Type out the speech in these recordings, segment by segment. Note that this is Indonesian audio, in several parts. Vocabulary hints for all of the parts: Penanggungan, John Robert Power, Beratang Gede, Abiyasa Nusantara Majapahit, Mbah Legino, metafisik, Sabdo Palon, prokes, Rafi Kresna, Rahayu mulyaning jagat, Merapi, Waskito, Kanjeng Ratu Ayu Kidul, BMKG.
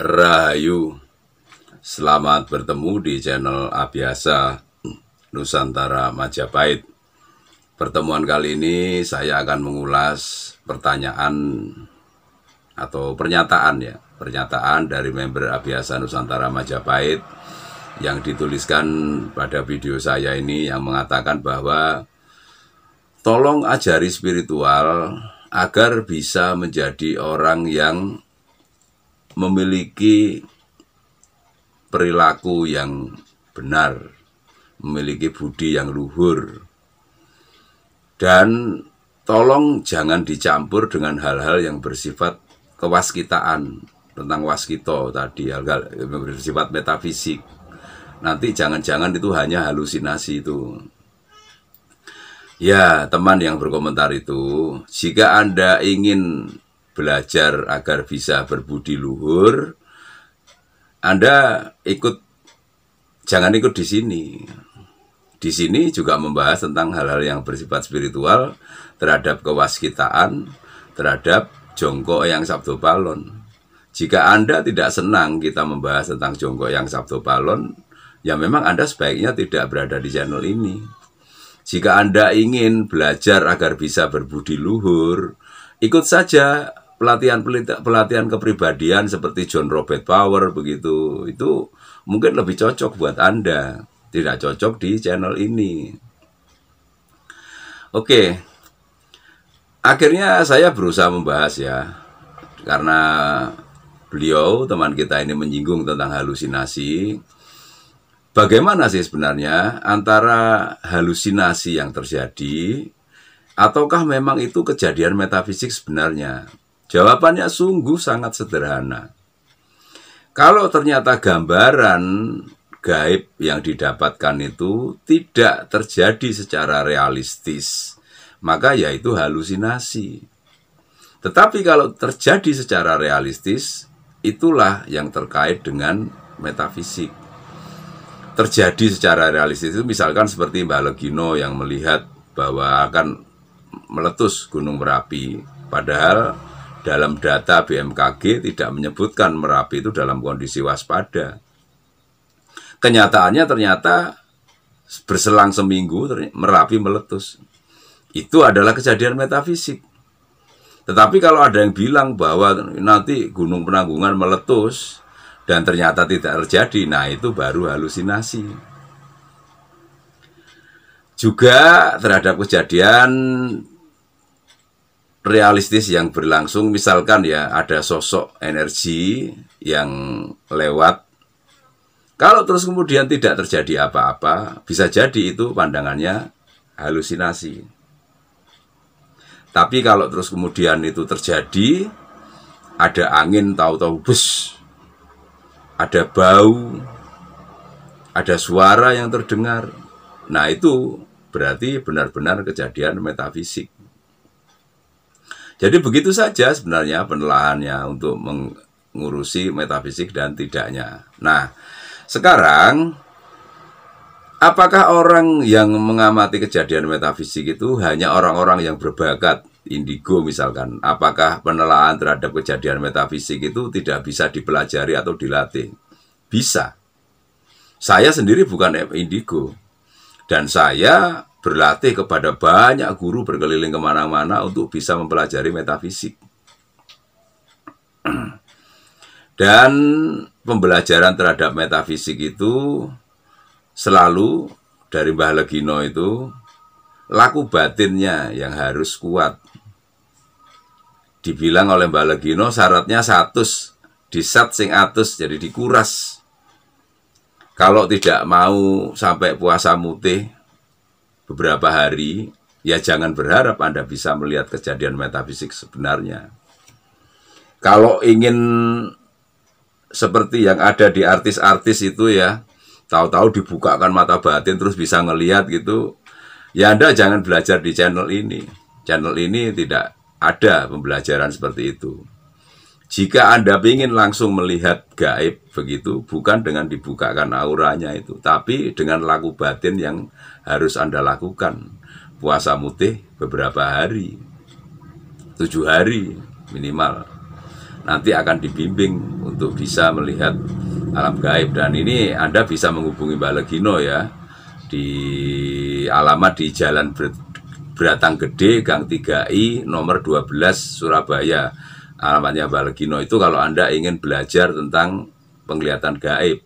Rahayu, selamat bertemu di channel Abiyasa Nusantara Majapahit. Pertemuan kali ini saya akan mengulas pertanyaan atau pernyataan dari member Abiyasa Nusantara Majapahit yang dituliskan pada video saya ini, yang mengatakan bahwa tolong ajari spiritual agar bisa menjadi orang yang memiliki perilaku yang benar, memiliki budi yang luhur, dan tolong jangan dicampur dengan hal-hal yang bersifat kewaskitaan, tentang waskito tadi, hal-hal yang bersifat metafisik. Nanti jangan-jangan itu hanya halusinasi itu. Ya, teman yang berkomentar itu, jika Anda ingin belajar agar bisa berbudi luhur, Anda jangan ikut di sini. Di sini juga membahas tentang hal-hal yang bersifat spiritual, terhadap kewaskitaan, terhadap jongkok yang Sabdo Palon. Jika Anda tidak senang kita membahas tentang jongkok yang Sabdo Palon, ya memang Anda sebaiknya tidak berada di channel ini. Jika Anda ingin belajar agar bisa berbudi luhur, ikut saja pelatihan kepribadian seperti John Robert Power begitu. Itu mungkin lebih cocok buat Anda, tidak cocok di channel ini. Oke, akhirnya saya berusaha membahas ya, karena beliau teman kita ini menyinggung tentang halusinasi. Bagaimana sih sebenarnya antara halusinasi yang terjadi, ataukah memang itu kejadian metafisik sebenarnya? Jawabannya sungguh sangat sederhana. Kalau ternyata gambaran gaib yang didapatkan itu tidak terjadi secara realistis, maka yaitu halusinasi. Tetapi kalau terjadi secara realistis, itulah yang terkait dengan metafisik. Terjadi secara realistis itu misalkan seperti Mbah Legino yang melihat bahwa akan meletus Gunung Merapi, padahal dalam data BMKG tidak menyebutkan Merapi itu dalam kondisi waspada. Kenyataannya ternyata berselang seminggu Merapi meletus. Itu adalah kejadian metafisik. Tetapi kalau ada yang bilang bahwa nanti Gunung Penanggungan meletus dan ternyata tidak terjadi, nah itu baru halusinasi. Juga terhadap kejadian realistis yang berlangsung, misalkan ya ada sosok energi yang lewat. Kalau terus kemudian tidak terjadi apa-apa, bisa jadi itu pandangannya halusinasi. Tapi kalau terus kemudian itu terjadi, ada angin tahu-tahu bus, ada bau, ada suara yang terdengar, nah itu berarti benar-benar kejadian metafisik. Jadi begitu saja sebenarnya penelahannya untuk mengurusi metafisik dan tidaknya. Nah, sekarang apakah orang yang mengamati kejadian metafisik itu hanya orang-orang yang berbakat indigo misalkan? Apakah penelahan terhadap kejadian metafisik itu tidak bisa dipelajari atau dilatih? Bisa. Saya sendiri bukan indigo. Dan saya berlatih kepada banyak guru berkeliling kemana-mana untuk bisa mempelajari metafisik. Dan pembelajaran terhadap metafisik itu selalu dari Mbah Legino itu, laku batinnya yang harus kuat. Dibilang oleh Mbah Legino syaratnya 100, disat sing atus, jadi dikuras. Kalau tidak mau sampai puasa mutih beberapa hari, ya jangan berharap Anda bisa melihat kejadian metafisik sebenarnya. Kalau ingin seperti yang ada di artis-artis itu ya, tahu-tahu dibukakan mata batin terus bisa ngelihat gitu, ya Anda jangan belajar di channel ini. Channel ini tidak ada pembelajaran seperti itu. Jika Anda ingin langsung melihat gaib begitu, bukan dengan dibukakan auranya itu, tapi dengan laku batin yang harus Anda lakukan. Puasa mutih beberapa hari, 7 hari minimal. nanti akan dibimbing untuk bisa melihat alam gaib. Dan ini Anda bisa menghubungi Mbah Legino ya, di alamat di Jalan Beratang Gede, Gang 3I, nomor 12, Surabaya. Alamatnya Mbah Legino itu kalau Anda ingin belajar tentang penglihatan gaib.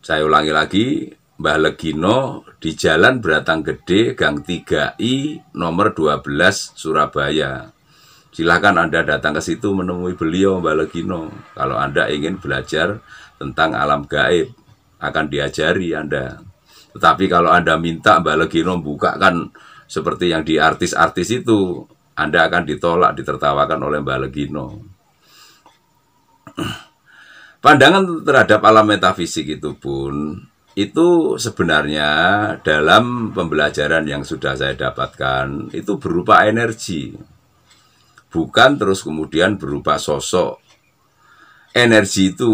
Saya ulangi lagi, Mbah Legino di Jalan Beratang Gede, Gang 3I, nomor 12, Surabaya. Silahkan Anda datang ke situ menemui beliau Mbah Legino. Kalau Anda ingin belajar tentang alam gaib, akan diajari Anda. Tetapi kalau Anda minta Mbah Legino bukakan seperti yang di artis-artis itu, Anda akan ditolak, ditertawakan oleh Mbah Legino. Pandangan terhadap alam metafisik itu pun, itu sebenarnya dalam pembelajaran yang sudah saya dapatkan, itu berupa energi. Bukan terus kemudian berupa sosok. Energi itu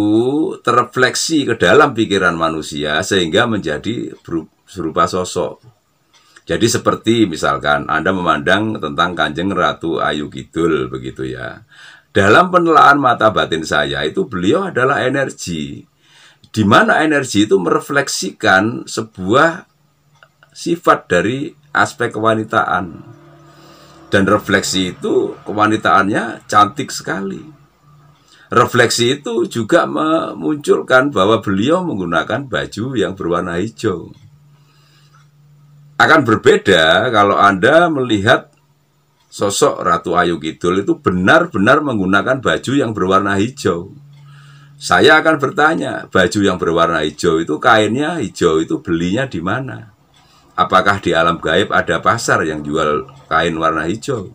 terefleksi ke dalam pikiran manusia sehingga menjadi berupa sosok. Jadi seperti misalkan Anda memandang tentang Kanjeng Ratu Ayu Kidul begitu ya. Dalam penelaan mata batin saya itu beliau adalah energi. Di mana energi itu merefleksikan sebuah sifat dari aspek kewanitaan. Dan refleksi itu kewanitaannya cantik sekali. Refleksi itu juga memunculkan bahwa beliau menggunakan baju yang berwarna hijau. Akan berbeda kalau Anda melihat sosok Ratu Ayu Kidul itu benar-benar menggunakan baju yang berwarna hijau. Saya akan bertanya, baju yang berwarna hijau itu kainnya hijau itu belinya di mana? Apakah di alam gaib ada pasar yang jual kain warna hijau?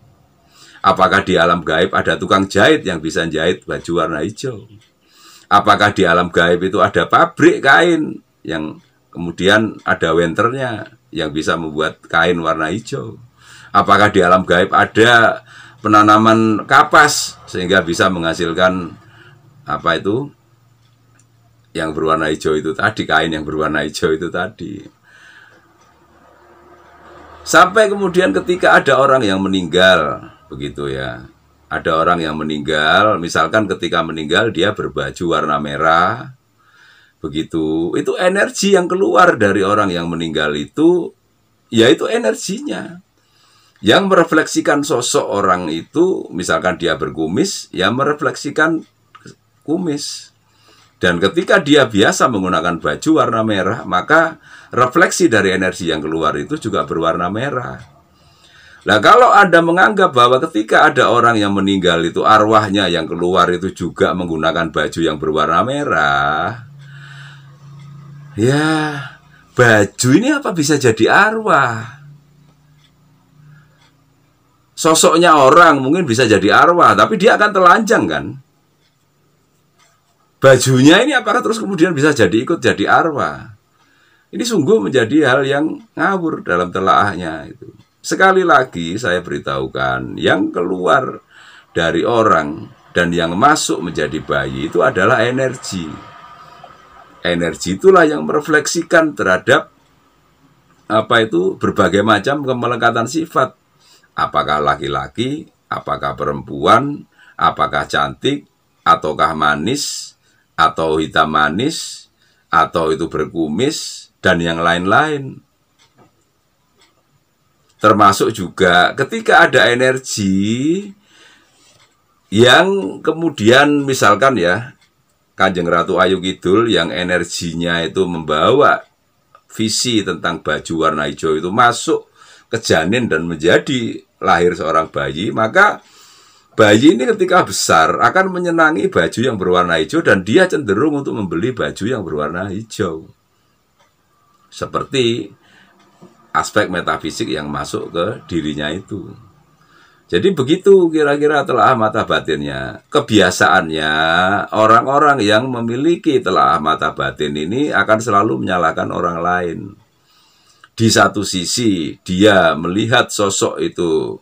Apakah di alam gaib ada tukang jahit yang bisa jahit baju warna hijau? Apakah di alam gaib itu ada pabrik kain yang kemudian ada wenternya yang bisa membuat kain warna hijau? Apakah di alam gaib ada penanaman kapas sehingga bisa menghasilkan apa itu yang berwarna hijau itu tadi, kain yang berwarna hijau itu tadi? Sampai kemudian ketika ada orang yang meninggal, begitu ya. Ada orang yang meninggal, misalkan ketika meninggal dia berbaju warna merah, begitu. Itu energi yang keluar dari orang yang meninggal itu, yaitu energinya. Yang merefleksikan sosok orang itu, misalkan dia berkumis, ya merefleksikan kumis. Dan ketika dia biasa menggunakan baju warna merah, maka refleksi dari energi yang keluar itu juga berwarna merah. Nah, kalau Anda menganggap bahwa ketika ada orang yang meninggal itu arwahnya yang keluar itu juga menggunakan baju yang berwarna merah, ya baju ini apa bisa jadi arwah? Sosoknya orang mungkin bisa jadi arwah, tapi dia akan telanjang kan? Bajunya ini apakah terus kemudian bisa ikut jadi arwah? Ini sungguh menjadi hal yang ngawur dalam telaahnya. Sekali lagi saya beritahukan, yang keluar dari orang dan yang masuk menjadi bayi itu adalah energi. Energi itulah yang merefleksikan terhadap berbagai macam kemelekatan sifat. Apakah laki-laki, apakah perempuan, apakah cantik, ataukah manis, atau hitam manis, atau itu berkumis, dan yang lain-lain. Termasuk juga ketika ada energi yang kemudian misalkan ya, Kanjeng Ratu Ayu Kidul yang energinya itu membawa visi tentang baju warna hijau itu masuk ke janin dan menjadi lahir seorang bayi, maka bayi ini ketika besar akan menyenangi baju yang berwarna hijau dan dia cenderung untuk membeli baju yang berwarna hijau. Seperti aspek metafisik yang masuk ke dirinya itu. Jadi begitu kira-kira telaah mata batinnya. Kebiasaannya orang-orang yang memiliki telaah mata batin ini akan selalu menyalahkan orang lain. Di satu sisi dia melihat sosok itu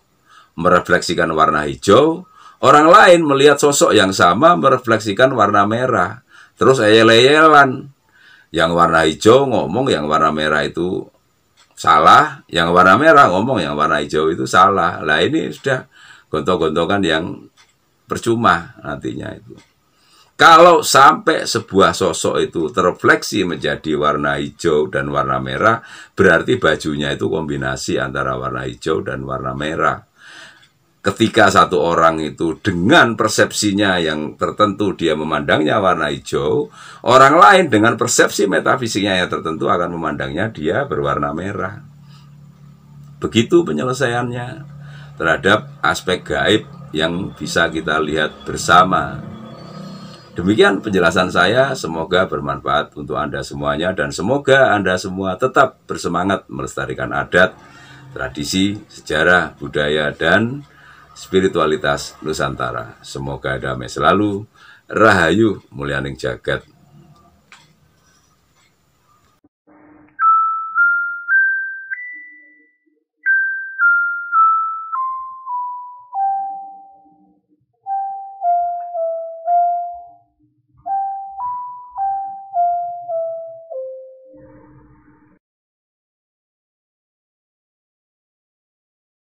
merefleksikan warna hijau, orang lain melihat sosok yang sama merefleksikan warna merah. Terus eyel-eyelan. Yang warna hijau ngomong yang warna merah itu salah, yang warna merah ngomong yang warna hijau itu salah. Nah ini sudah gontok-gontokan yang percuma nantinya itu. Kalau sampai sebuah sosok itu terfleksi menjadi warna hijau dan warna merah, berarti bajunya itu kombinasi antara warna hijau dan warna merah. Ketika satu orang itu dengan persepsinya yang tertentu dia memandangnya warna hijau, orang lain dengan persepsi metafisiknya yang tertentu akan memandangnya dia berwarna merah. Begitu penyelesaiannya terhadap aspek gaib yang bisa kita lihat bersama. Demikian penjelasan saya, semoga bermanfaat untuk Anda semuanya dan semoga Anda semua tetap bersemangat melestarikan adat, tradisi, sejarah, budaya, dan spiritualitas Nusantara. Semoga damai selalu, rahayu mulyaning jagat.